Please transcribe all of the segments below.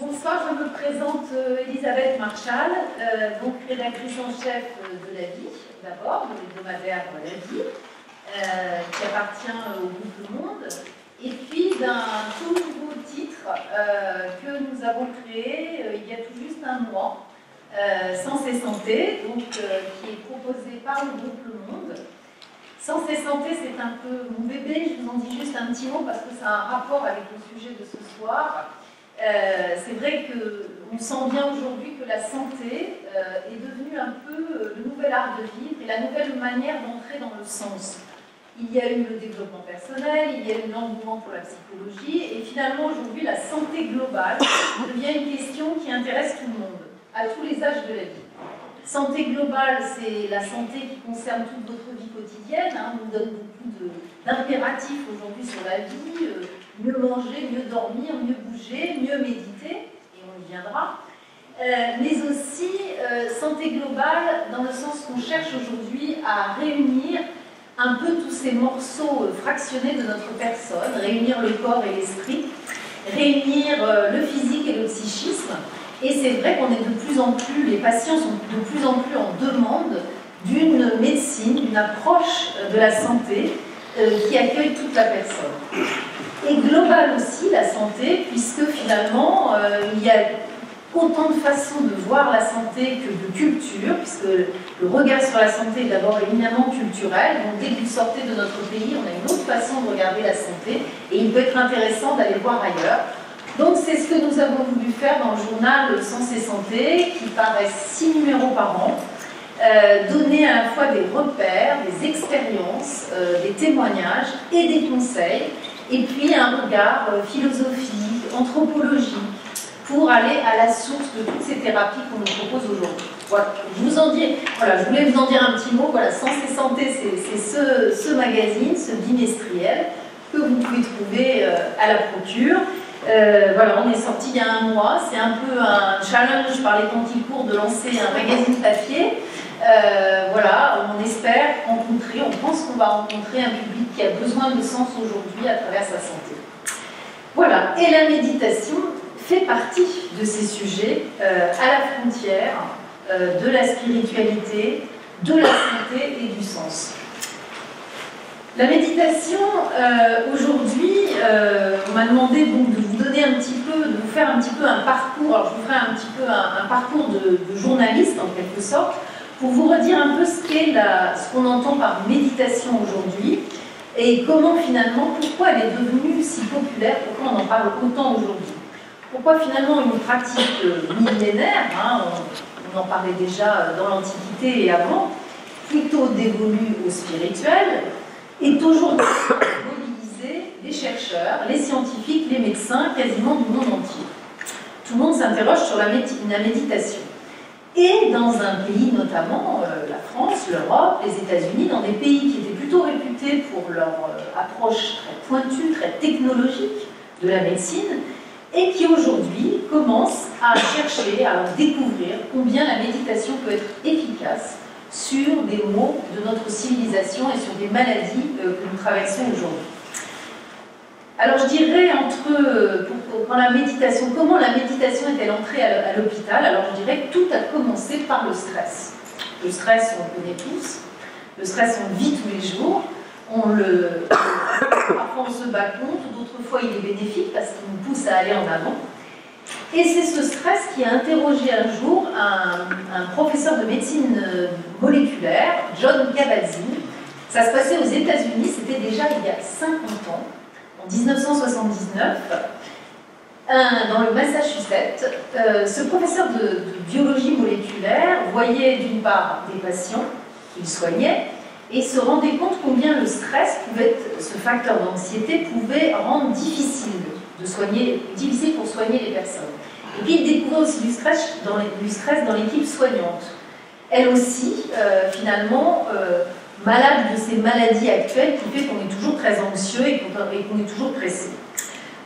Bonsoir, je me présente Elisabeth Marshall, donc rédactrice en chef de La Vie, d'abord, de l'hebdomadaire La Vie, qui appartient au groupe Le Monde, et puis d'un tout nouveau titre que nous avons créé il y a tout juste un mois, Sens et Santé, donc, qui est proposé par le groupe Le Monde. Sens et Santé, c'est un peu mon bébé, je vous en dis juste un petit mot parce que ça a un rapport avec le sujet de ce soir. C'est vrai qu'on sent bien aujourd'hui que la santé est devenue un peu le nouvel art de vivre et la nouvelle manière d'entrer dans le sens. Il y a eu le développement personnel, il y a eu l'engouement pour la psychologie et finalement aujourd'hui la santé globale devient une question qui intéresse tout le monde, à tous les âges de la vie. Santé globale, c'est la santé qui concerne toute votre vie quotidienne, on nous donne beaucoup d'impératifs aujourd'hui sur la vie, mieux manger, mieux dormir, mieux bouger, mieux méditer, et on y viendra, mais aussi santé globale dans le sens qu'on cherche aujourd'hui à réunir un peu tous ces morceaux fractionnés de notre personne, réunir le corps et l'esprit, réunir le physique et le psychisme. Et c'est vrai qu'on est de plus en plus, les patients sont de plus en plus en demande d'une médecine, d'une approche de la santé qui accueille toute la personne. Et globale aussi la santé, puisque finalement il y a autant de façons de voir la santé que de culture, puisque le regard sur la santé est d'abord éminemment culturel, donc dès que vous sortez de notre pays, on a une autre façon de regarder la santé, et il peut être intéressant d'aller voir ailleurs. Donc c'est ce que nous avons voulu faire dans le journal Sens et Santé, qui paraît 6 numéros par an, donner à la fois des repères, des expériences, des témoignages et des conseils, et puis un regard philosophique, anthropologique, pour aller à la source de toutes ces thérapies qu'on nous propose aujourd'hui. Voilà, je voulais vous en dire un petit mot. Voilà, Sens et Santé, c'est ce magazine, ce bimestriel, que vous pouvez trouver à la procure. Voilà, on est sorti il y a un mois, c'est un peu un challenge par les temps qui courent de lancer un magazine papier. Voilà, on espère rencontrer, on pense qu'on va rencontrer un public qui a besoin de sens aujourd'hui à travers sa santé. Voilà, et la méditation fait partie de ces sujets à la frontière de la spiritualité, de la santé et du sens. La méditation, aujourd'hui, on m'a demandé donc, de vous donner un petit peu, de vous faire un petit peu un parcours, alors je vous ferai un petit peu un parcours de journaliste en quelque sorte, pour vous redire un peu ce qu'on entend par méditation aujourd'hui, et comment finalement, pourquoi elle est devenue si populaire, pourquoi on en parle autant aujourd'hui. Pourquoi finalement une pratique millénaire, on en parlait déjà dans l'Antiquité et avant, plutôt dévolue au spirituel, est aujourd'hui mobilisée les chercheurs, les scientifiques, les médecins, quasiment du monde entier. Tout le monde s'interroge sur la méditation. Et dans un pays, notamment la France, l'Europe, les États-Unis, dans des pays qui étaient plutôt réputés pour leur approche très pointue, très technologique de la médecine, et qui aujourd'hui commencent à chercher, à découvrir combien la méditation peut être efficace sur des maux de notre civilisation et sur des maladies que nous traversons aujourd'hui. Alors je dirais quand la méditation, comment la méditation est-elle entrée à l'hôpital? Alors je dirais que tout a commencé par le stress. Le stress, on le connaît tous. Le stress, on le vit tous les jours. Parfois on se bat contre, d'autres fois il est bénéfique parce qu'il nous pousse à aller en avant. Et c'est ce stress qui a interrogé un jour un professeur de médecine moléculaire, Jon Kabat-Zinn. Ça se passait aux États-Unis, c'était déjà il y a 50 ans, en 1979, dans le Massachusetts. Ce professeur de biologie moléculaire voyait d'une part des patients qu'il soignait et se rendait compte combien le stress pouvait être, ce facteur d'anxiété pouvait rendre difficile pour soigner les personnes. Et puis il découvrait aussi du stress dans l'équipe soignante. Elle aussi, finalement, malade de ces maladies actuelles qui fait qu'on est toujours très anxieux et qu'on est toujours pressé.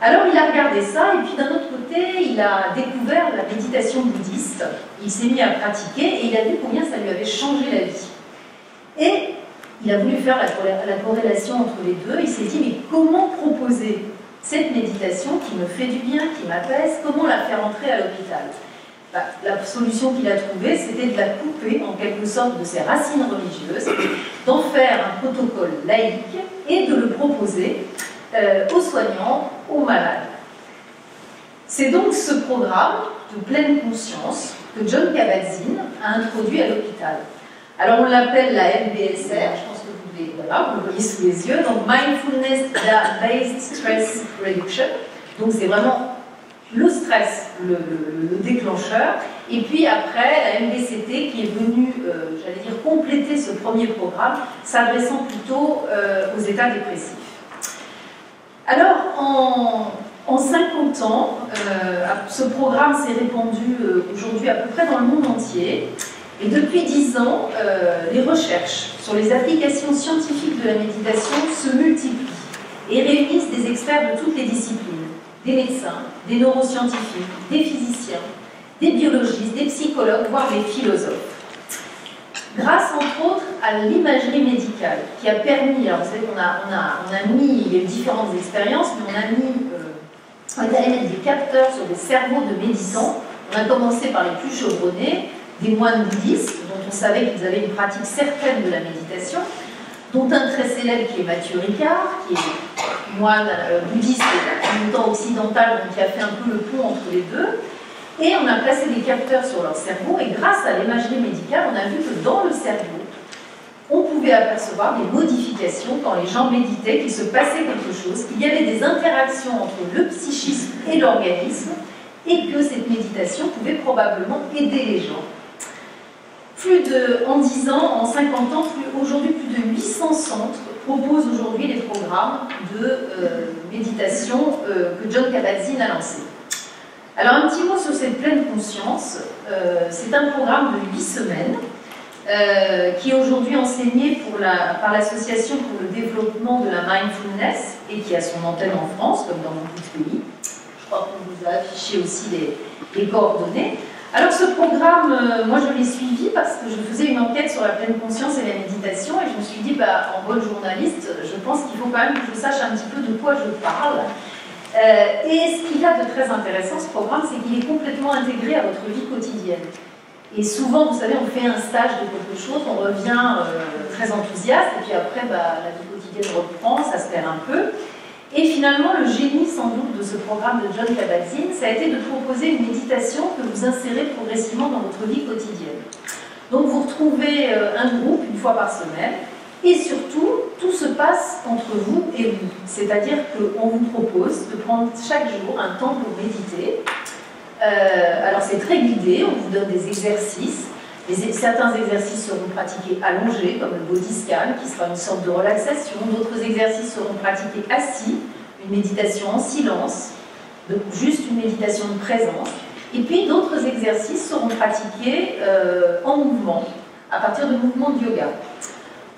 Alors il a regardé ça, et puis d'un autre côté, il a découvert la méditation bouddhiste. Il s'est mis à pratiquer et il a vu combien ça lui avait changé la vie. Et il a voulu faire la corrélation entre les deux. Il s'est dit, mais comment proposer cette méditation qui me fait du bien, qui m'apaise, comment la faire entrer à l'hôpital? La solution qu'il a trouvée, c'était de la couper en quelque sorte de ses racines religieuses, d'en faire un protocole laïque et de le proposer aux soignants, aux malades. C'est donc ce programme de pleine conscience que Jon Kabat-Zinn a introduit à l'hôpital. Alors on l'appelle la MBSR, je pense que vous le voyez sous les yeux, donc Mindfulness Based Stress Reduction, donc c'est vraiment le stress, le déclencheur, et puis après la MBCT qui est venue, j'allais dire, compléter ce premier programme, s'adressant plutôt aux états dépressifs. Alors, en 50 ans, ce programme s'est répandu aujourd'hui à peu près dans le monde entier, et depuis 10 ans, les recherches sur les applications scientifiques de la méditation se multiplient et réunissent des experts de toutes les disciplines, des médecins, des neuroscientifiques, des physiciens, des biologistes, des psychologues, voire des philosophes. Grâce entre autres à l'imagerie médicale qui a permis, alors vous savez qu'on a mis, il y a eu différentes expériences, mais on a mis, on est allé mettre des capteurs sur des cerveaux de méditants. On a commencé par les plus chevronnés, des moines bouddhistes dont on savait qu'ils avaient une pratique certaine de la méditation, dont un très célèbre qui est Mathieu Ricard, qui est moine bouddhiste et en même temps occidental, donc qui a fait un peu le pont entre les deux. Et on a placé des capteurs sur leur cerveau, et grâce à l'imagerie médicale, on a vu que dans le cerveau, on pouvait apercevoir des modifications quand les gens méditaient, qu'il se passait quelque chose, qu'il y avait des interactions entre le psychisme et l'organisme, et que cette méditation pouvait probablement aider les gens. En 10 ans, en 50 ans, aujourd'hui plus de 800 centres proposent aujourd'hui les programmes de méditation que Jon Kabat-Zinn a lancés. Alors un petit mot sur cette pleine conscience, c'est un programme de 8 semaines qui est aujourd'hui enseigné par l'Association pour le développement de la mindfulness et qui a son antenne en France, comme dans beaucoup de pays. Je crois qu'on vous a affiché aussi les coordonnées. Alors ce programme, moi je l'ai suivi parce que je faisais une enquête sur la pleine conscience et la méditation et je me suis dit, bah, en bonne journaliste, je pense qu'il faut quand même que je sache un petit peu de quoi je parle. Et ce qu'il y a de très intéressant, ce programme, c'est qu'il est complètement intégré à votre vie quotidienne. Et souvent, vous savez, on fait un stage de quelque chose, on revient très enthousiaste, et puis après, bah, la vie quotidienne reprend, ça se perd un peu. Et finalement, le génie, sans doute, de ce programme de Jon Kabat-Zinn, ça a été de proposer une méditation que vous insérez progressivement dans votre vie quotidienne. Donc, vous retrouvez un groupe une fois par semaine, et surtout, tout se passe entre vous et vous. C'est-à-dire qu'on vous propose de prendre chaque jour un temps pour méditer. Alors c'est très guidé, on vous donne des exercices. Certains exercices seront pratiqués allongés, comme le body scan, qui sera une sorte de relaxation. D'autres exercices seront pratiqués assis, une méditation en silence, juste une méditation de présence. Et puis d'autres exercices seront pratiqués en mouvement, à partir de mouvements de yoga.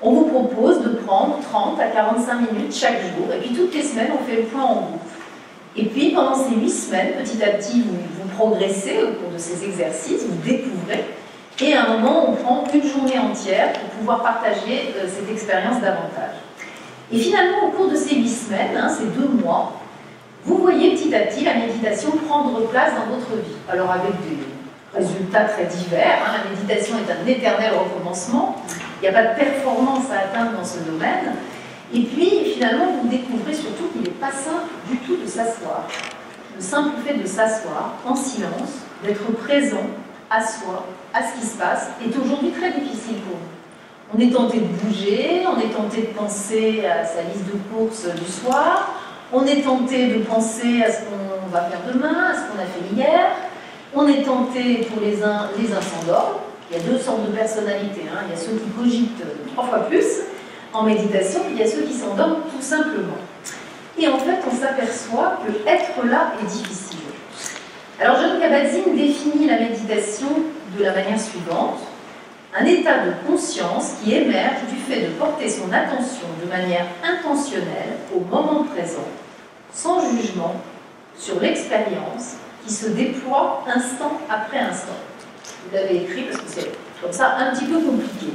On vous propose de prendre 30 à 45 minutes chaque jour, et puis toutes les semaines, on fait le point en groupe. Et puis, pendant ces 8 semaines, petit à petit, vous progressez au cours de ces exercices, vous découvrez, et à un moment, on prend une journée entière pour pouvoir partager cette expérience davantage. Et finalement, au cours de ces 8 semaines, hein, ces 2 mois, vous voyez petit à petit la méditation prendre place dans votre vie. Alors, avec des résultats très divers, hein, la méditation est un éternel recommencement. Il n'y a pas de performance à atteindre dans ce domaine. Et puis, finalement, vous découvrez surtout qu'il n'est pas simple du tout de s'asseoir. Le simple fait de s'asseoir en silence, d'être présent à soi, à ce qui se passe, est aujourd'hui très difficile pour nous. On est tenté de bouger, on est tenté de penser à sa liste de courses du soir, on est tenté de penser à ce qu'on va faire demain, à ce qu'on a fait hier, on est tenté pour les uns s'endorment. Il y a 2 sortes de personnalités, hein. Il y a ceux qui cogitent 3 fois plus en méditation, il y a ceux qui s'endorment tout simplement. Et en fait, on s'aperçoit que être là est difficile. Alors, Jon Kabat-Zinn définit la méditation de la manière suivante. Un état de conscience qui émerge du fait de porter son attention de manière intentionnelle au moment présent, sans jugement, sur l'expérience qui se déploie instant après instant. Vous l'avez écrit parce que c'est comme ça un petit peu compliqué.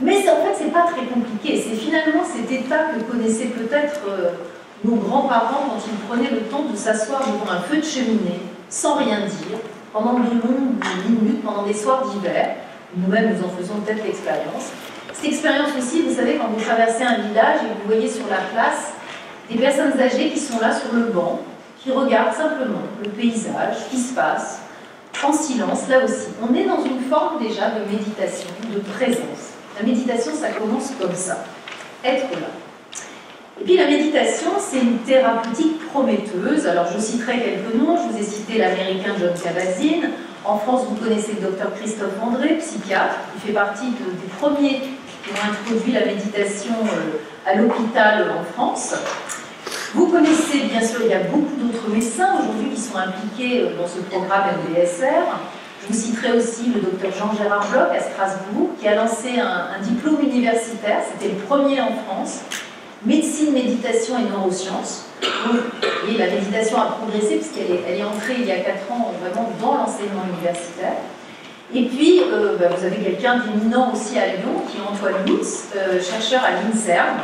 Mais en fait, c'est pas très compliqué. C'est finalement cet état que connaissait peut-être nos grands-parents quand ils prenaient le temps de s'asseoir devant un feu de cheminée, sans rien dire, pendant de longues minutes, pendant des soirs d'hiver. Nous-mêmes, nous en faisons peut-être l'expérience. Cette expérience aussi, vous savez, quand vous traversez un village et vous voyez sur la place des personnes âgées qui sont là sur le banc, qui regardent simplement le paysage, ce qui se passe, en silence, là aussi. On est dans une forme déjà de méditation, de présence. La méditation, ça commence comme ça, être là. Et puis la méditation, c'est une thérapeutique prometteuse. Alors je citerai quelques noms, je vous ai cité l'américain Jon Kabat-Zinn. En France, vous connaissez le docteur Christophe André, psychiatre, qui fait partie des premiers qui ont introduit la méditation à l'hôpital en France. Vous connaissez, bien sûr, il y a beaucoup d'autres médecins aujourd'hui qui sont impliqués dans ce programme MBSR. Je vous citerai aussi le docteur Jean-Gérard Bloch à Strasbourg, qui a lancé un diplôme universitaire, c'était le premier en France, médecine, méditation et neurosciences. Et la méditation a progressé puisqu'elle est entrée il y a 4 ans vraiment dans l'enseignement universitaire. Et puis, vous avez quelqu'un d'éminent aussi à Lyon, qui est Antoine Lutz, chercheur à l'INSERM,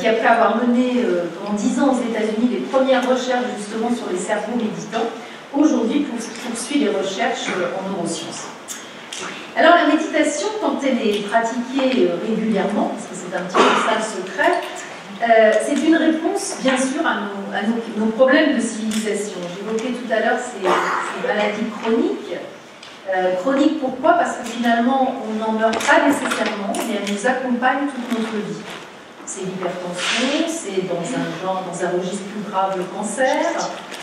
qui après avoir mené pendant 10 ans aux États-Unis les premières recherches justement sur les cerveaux méditants, aujourd'hui poursuit les recherches en neurosciences. Alors la méditation, quand elle est pratiquée régulièrement, parce que c'est un petit peu ça le secret, c'est une réponse, bien sûr, à nos problèmes de civilisation. J'évoquais tout à l'heure ces maladies chroniques. Chroniques, pourquoi? Parce que finalement, on n'en meurt pas nécessairement, mais elles nous accompagnent toute notre vie. C'est l'hypertension, c'est dans un registre plus grave le cancer,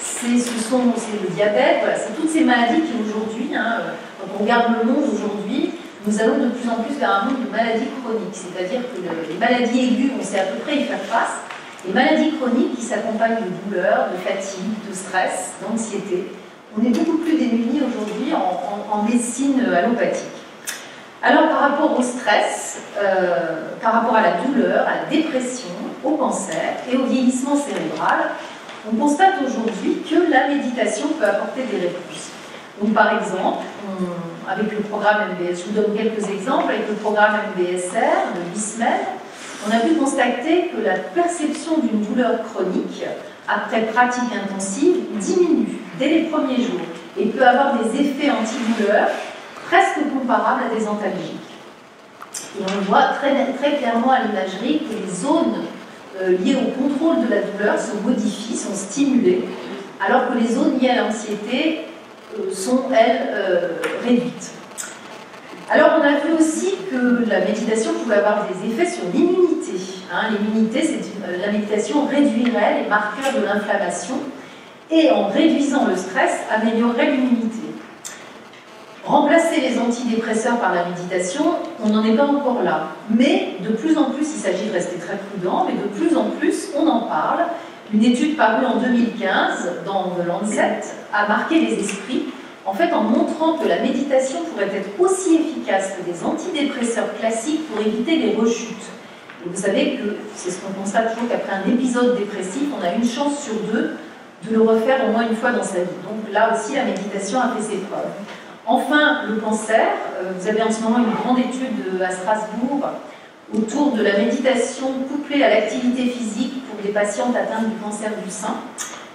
c'est le diabète, voilà, c'est toutes ces maladies qui aujourd'hui, quand on regarde le monde aujourd'hui, nous allons de plus en plus vers un monde de maladies chroniques, c'est-à-dire que les maladies aiguës, on sait à peu près y faire face, les maladies chroniques qui s'accompagnent de douleurs, de fatigue, de stress, d'anxiété. On est beaucoup plus démunis aujourd'hui en médecine allopathique. Alors par rapport au stress, par rapport à la douleur, à la dépression, au cancer et au vieillissement cérébral, on constate aujourd'hui que la méditation peut apporter des réponses. Donc par exemple, avec le programme MBSR, je vous donne quelques exemples, avec le programme MBSR de 8 semaines, on a pu constater que la perception d'une douleur chronique après pratique intensive diminue dès les premiers jours et peut avoir des effets antidouleurs presque comparables à des antalgiques. Et on voit très clairement à l'imagerie que les zones liées au contrôle de la douleur se modifient, sont stimulées, alors que les zones liées à l'anxiété sont, elles, réduites. Alors on a vu aussi que la méditation pouvait avoir des effets sur l'immunité. L'immunité, la méditation réduirait les marqueurs de l'inflammation et en réduisant le stress, améliorerait l'immunité. Remplacer les antidépresseurs par la méditation, on n'en est pas encore là. Mais de plus en plus, il s'agit de rester très prudent, mais de plus en plus, on en parle. Une étude parue en 2015 dans The Lancet a marqué les esprits, en fait en montrant que la méditation pourrait être aussi efficace que des antidépresseurs classiques pour éviter les rechutes. Et vous savez que c'est ce qu'on constate toujours qu'après un épisode dépressif, on a une chance sur 2 de le refaire au moins une fois dans sa vie. Donc là aussi, la méditation a fait ses preuves. Enfin, le cancer, vous avez en ce moment une grande étude à Strasbourg autour de la méditation couplée à l'activité physique pour des patientes atteintes du cancer du sein.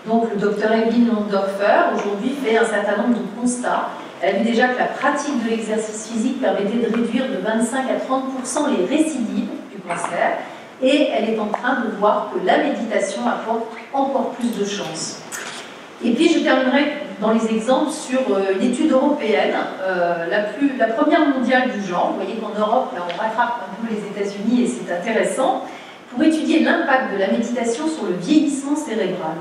Donc le docteur Eglantine Lendorfer aujourd'hui fait un certain nombre de constats. Elle a vu déjà que la pratique de l'exercice physique permettait de réduire de 25 à 30% les récidives du cancer et elle est en train de voir que la méditation apporte encore plus de chance. Et puis je terminerai dans les exemples sur une étude européenne, la première mondiale du genre. Vous voyez qu'en Europe, là, on rattrape un peu les États-Unis et c'est intéressant, pour étudier l'impact de la méditation sur le vieillissement cérébral.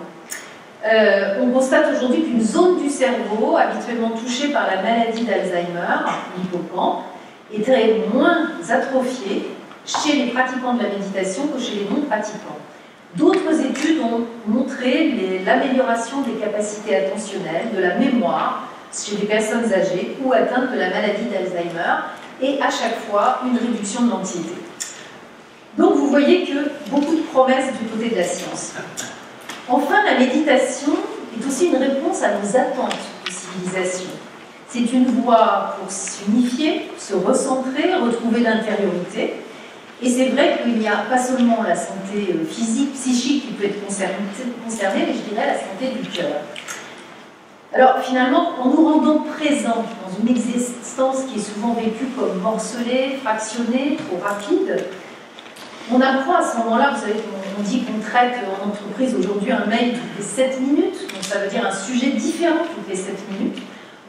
On constate aujourd'hui qu'une zone du cerveau, habituellement touchée par la maladie d'Alzheimer, l'hippocampe, était moins atrophiée chez les pratiquants de la méditation que chez les non-pratiquants. D'autres études ont montré l'amélioration des capacités attentionnelles, de la mémoire chez les personnes âgées ou atteintes de la maladie d'Alzheimer et à chaque fois une réduction de l'anxiété. Donc vous voyez que beaucoup de promesses du côté de la science. Enfin, la méditation est aussi une réponse à nos attentes de civilisation. C'est une voie pour s'unifier, se recentrer, retrouver l'intériorité. Et c'est vrai qu'il n'y a pas seulement la santé physique, psychique qui peut être concernée, mais je dirais la santé du cœur. Alors finalement, en nous rendant présents dans une existence qui est souvent vécue comme morcelée, fractionnée, trop rapide, on apprend à ce moment-là, vous savez, on dit qu'on traite en entreprise aujourd'hui un mail toutes les 7 minutes, donc ça veut dire un sujet différent toutes les 7 minutes.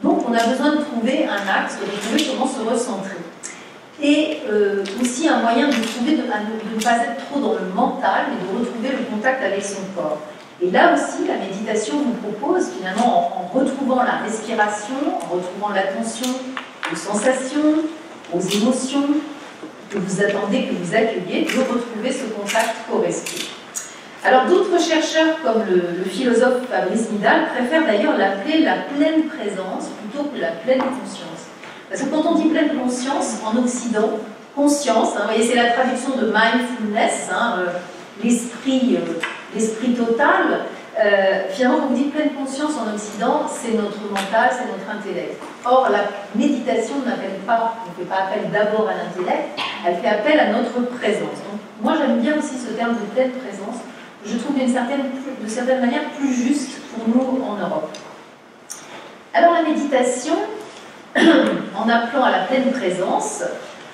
Donc on a besoin de trouver un axe, de trouver comment se recentrer. Et aussi un moyen de trouver, de ne pas être trop dans le mental, mais de retrouver le contact avec son corps. Et là aussi, la méditation nous propose, finalement, en retrouvant la respiration, en retrouvant l'attention aux sensations, aux émotions que vous attendez, que vous accueillez, de retrouver ce contact correspondant. Alors d'autres chercheurs, comme le philosophe Fabrice Midal, préfèrent d'ailleurs l'appeler la pleine présence plutôt que la pleine conscience. Parce que quand on dit pleine conscience, en Occident, conscience, hein, voyez, c'est la traduction de mindfulness, hein, l'esprit total. Finalement, quand on dit pleine conscience en Occident, c'est notre mental, c'est notre intellect. Or, la méditation n'appelle pas, ne fait pas appel d'abord à l'intellect, elle fait appel à notre présence. Donc, moi, j'aime bien aussi ce terme de pleine présence. Je trouve de certaine manière plus juste pour nous en Europe. Alors, la méditation, en appelant à la pleine présence,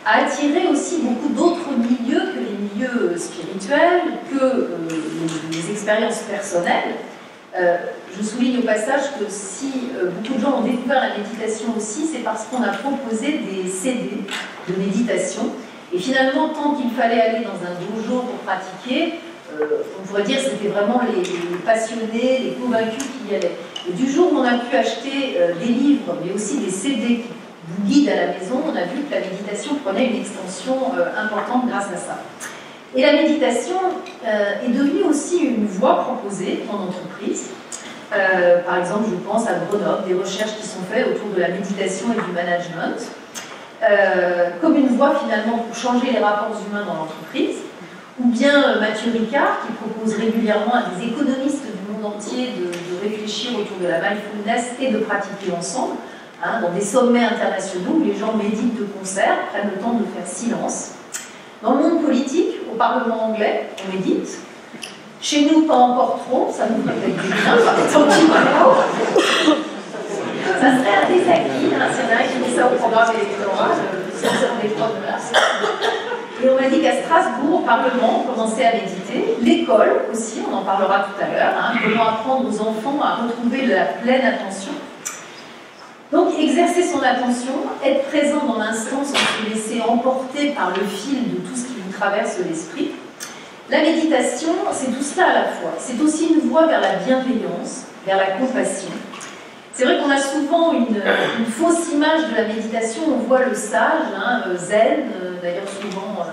a attiré aussi beaucoup d'autres milieux que les milieux spirituels, que les expériences personnelles. Je souligne au passage que si beaucoup de gens ont découvert la méditation aussi, c'est parce qu'on a proposé des CD de méditation. Et finalement, tant qu'il fallait aller dans un dojo pour pratiquer, on pourrait dire que c'était vraiment les passionnés, les convaincus qui y allaient. Et du jour où on a pu acheter des livres, mais aussi des CD qui vous guident à la maison, on a vu que la méditation prenait une extension importante grâce à ça. Et la méditation est devenue aussi une voie proposée en entreprise. Par exemple, je pense à Grenoble, des recherches qui sont faites autour de la méditation et du management, comme une voie finalement pour changer les rapports humains dans l'entreprise. Ou bien Mathieu Ricard, qui propose régulièrement à des économistes du monde entier de réfléchir autour de la mindfulness et de pratiquer ensemble, hein, dans des sommets internationaux où les gens méditent de concert, prennent le temps de faire silence. Dans le monde politique, au Parlement anglais, on médite. Chez nous, pas encore trop, ça nous fait peut-être du bien, ça serait un désacquis, hein, s'il y en a qui met ça au programme électoral, le 3 mars. Et on m'a dit qu'à Strasbourg, au Parlement, on commençait à méditer. L'école aussi, on en parlera tout à l'heure, hein, comment apprendre aux enfants à retrouver la pleine attention. Donc, exercer son attention, être présent dans l'instant sans se laisser emporter par le fil de tout ce qui nous traverse l'esprit. La méditation, c'est tout cela à la fois. C'est aussi une voie vers la bienveillance, vers la compassion. C'est vrai qu'on a souvent une fausse image de la méditation, on voit le sage, hein, zen, d'ailleurs souvent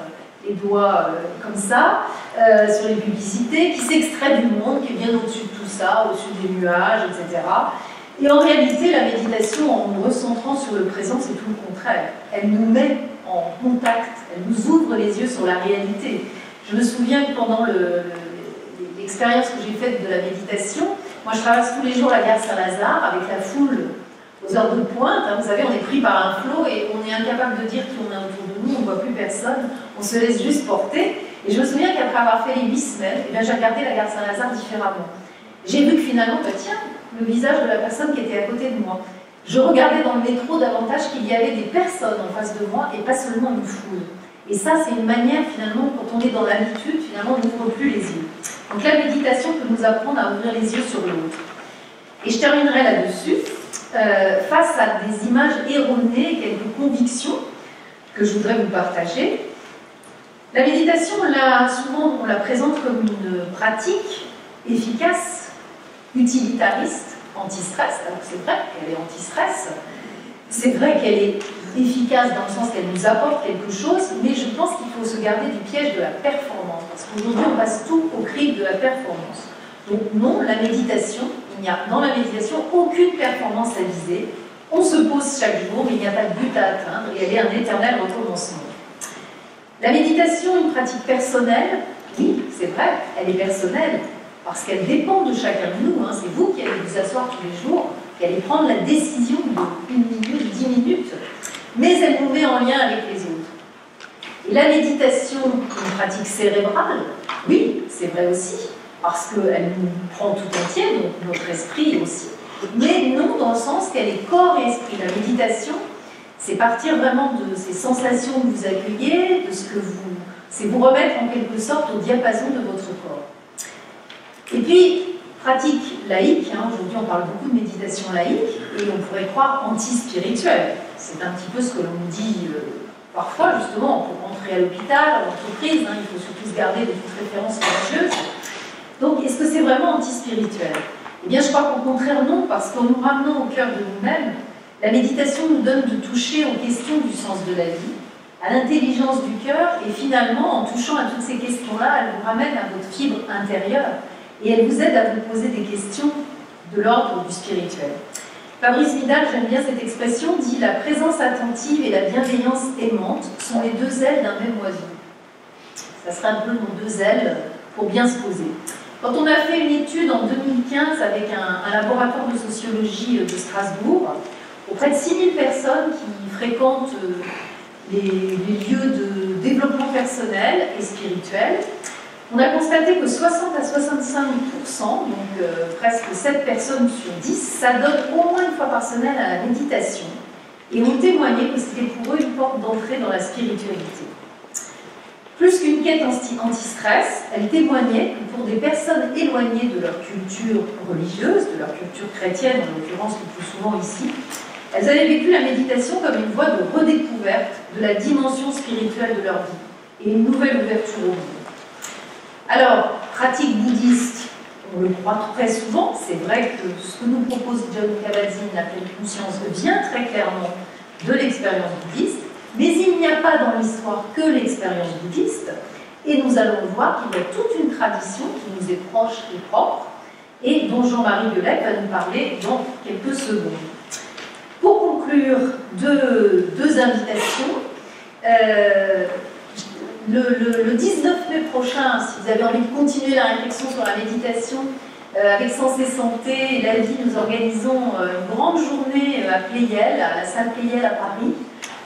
les doigts comme ça, sur les publicités, qui s'extrait du monde, qui est bien au-dessus de tout ça, au-dessus des nuages, etc. Et en réalité, la méditation, en nous recentrant sur le présent, c'est tout le contraire. Elle nous met en contact, elle nous ouvre les yeux sur la réalité. Je me souviens que pendant l'expérience que j'ai faite de la méditation, moi, je traverse tous les jours la gare Saint-Lazare avec la foule aux heures de pointe. Vous savez, on est pris par un flot et on est incapable de dire qui on a autour de nous, on ne voit plus personne, on se laisse juste porter. Et je me souviens qu'après avoir fait les 8 semaines, eh bien, j'ai regardé la gare Saint-Lazare différemment. J'ai vu que finalement, bah, tiens, le visage de la personne qui était à côté de moi. Je regardais dans le métro davantage qu'il y avait des personnes en face de moi et pas seulement une foule. Et ça, c'est une manière, finalement, quand on est dans l'habitude, finalement, on n'ouvre plus les yeux. Donc la méditation peut nous apprendre à ouvrir les yeux sur l'autre. Et je terminerai là-dessus. Face à des images erronées, quelques convictions que je voudrais vous partager, la méditation, souvent, on la présente comme une pratique efficace, utilitariste, anti-stress, alors que c'est vrai qu'elle est anti-stress, c'est vrai qu'elle est efficace dans le sens qu'elle nous apporte quelque chose, mais je pense qu'il faut se garder du piège de la performance, parce qu'aujourd'hui on passe tout au crible de la performance. Donc non, la méditation, il n'y a dans la méditation aucune performance à viser, on se pose chaque jour, mais il n'y a pas de but à atteindre, et elle est un éternel recommencement. La méditation, une pratique personnelle, oui, c'est vrai, elle est personnelle, parce qu'elle dépend de chacun de nous, hein. C'est vous qui allez vous asseoir tous les jours, qui allez prendre la décision de 1 minute, 10 minutes, mais elle nous met en lien avec les autres. La méditation, une pratique cérébrale, oui, c'est vrai aussi, parce qu'elle nous prend tout entier, donc notre esprit aussi, mais non dans le sens qu'elle est corps et esprit. La méditation, c'est partir vraiment de ces sensations que vous accueillez, de ce que vous... c'est vous remettre en quelque sorte au diapason de votre corps. Et puis, pratique laïque, hein, aujourd'hui on parle beaucoup de méditation laïque, et on pourrait croire anti-spirituelle. C'est un petit peu ce que l'on nous dit parfois, justement, pour entrer à l'hôpital, en entreprise, hein, il faut surtout se garder de toute référence religieuse. Donc, est-ce que c'est vraiment anti-spirituel? Eh bien, je crois qu'au contraire, non, parce qu'en nous ramenant au cœur de nous-mêmes, la méditation nous donne de toucher aux questions du sens de la vie, à l'intelligence du cœur, et finalement, en touchant à toutes ces questions-là, elle vous ramène à votre fibre intérieure, et elle vous aide à vous poser des questions de l'ordre du spirituel. Fabrice Midal, j'aime bien cette expression, dit « La présence attentive et la bienveillance aimante sont les deux ailes d'un même oiseau ». Ça serait un peu nos deux ailes pour bien se poser. Quand on a fait une étude en 2015 avec un laboratoire de sociologie de Strasbourg, auprès de 6000 personnes qui fréquentent les lieux de développement personnel et spirituel, on a constaté que 60 à 65%, donc presque 7 personnes sur 10, s'adonnent au moins une fois par semaine à la méditation et ont témoigné que c'était pour eux une porte d'entrée dans la spiritualité. Plus qu'une quête anti-stress, elle témoignait que pour des personnes éloignées de leur culture religieuse, de leur culture chrétienne, en l'occurrence le plus souvent ici, elles avaient vécu la méditation comme une voie de redécouverte de la dimension spirituelle de leur vie et une nouvelle ouverture au monde. Alors, pratique bouddhiste, on le croit très souvent, c'est vrai que ce que nous propose Jon Kabat-Zinn, la pleine conscience, vient très clairement de l'expérience bouddhiste, mais il n'y a pas dans l'histoire que l'expérience bouddhiste, et nous allons voir qu'il y a toute une tradition qui nous est proche et propre, et dont Jean-Marie Gueulette va nous parler dans quelques secondes. Pour conclure, deux invitations. Le 19 mai prochain, si vous avez envie de continuer la réflexion sur la méditation, avec Sens et Santé et La Vie, nous organisons une grande journée à Pleyel, à la salle Pleyel à Paris,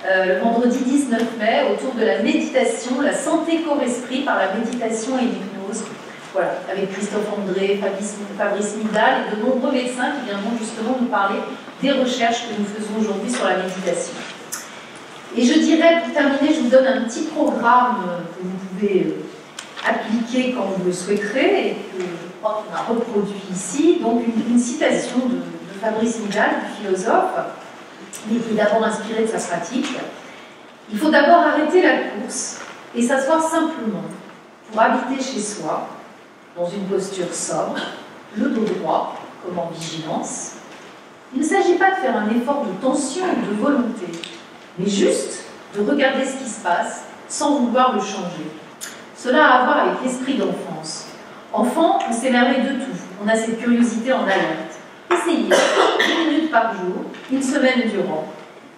le vendredi 19 mai, autour de la méditation, la santé corps-esprit par la méditation et l'hypnose. Voilà, avec Christophe André, Fabrice Midal et de nombreux médecins qui viendront justement nous parler des recherches que nous faisons aujourd'hui sur la méditation. Et je dirais, pour terminer, je vous donne un petit programme que vous pouvez appliquer quand vous le souhaiterez et que je crois qu'on a reproduit ici. Donc une citation de Fabrice Midal, du philosophe, mais qui est d'abord inspirée de sa pratique. Il faut d'abord arrêter la course et s'asseoir simplement pour habiter chez soi, dans une posture sobre, le dos droit, comme en vigilance. Il ne s'agit pas de faire un effort de tension ou de volonté, mais juste de regarder ce qui se passe sans vouloir le changer. Cela a à voir avec l'esprit d'enfance. Enfant, on s'émerveille de tout, on a cette curiosité en alerte. Essayez, 10 minutes par jour, une semaine durant,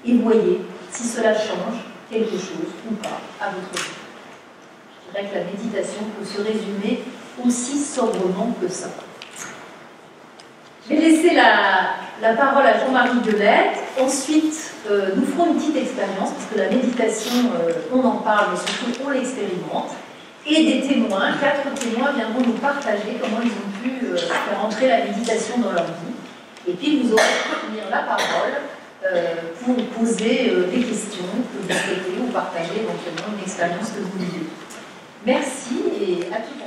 et voyez si cela change quelque chose ou pas à votre vie. Je dirais que la méditation peut se résumer aussi sobrement que ça. Je vais laisser la parole à Jean-Marie Gueulette. Ensuite, nous ferons une petite expérience, parce que la méditation, on en parle, mais surtout on l'expérimente. Et des témoins, 4 témoins viendront nous partager comment ils ont pu faire entrer la méditation dans leur vie. Et puis vous aurez la parole pour poser des questions que vous souhaitez ou partager éventuellement une expérience que vous vivez. Merci et à tout à l'heure.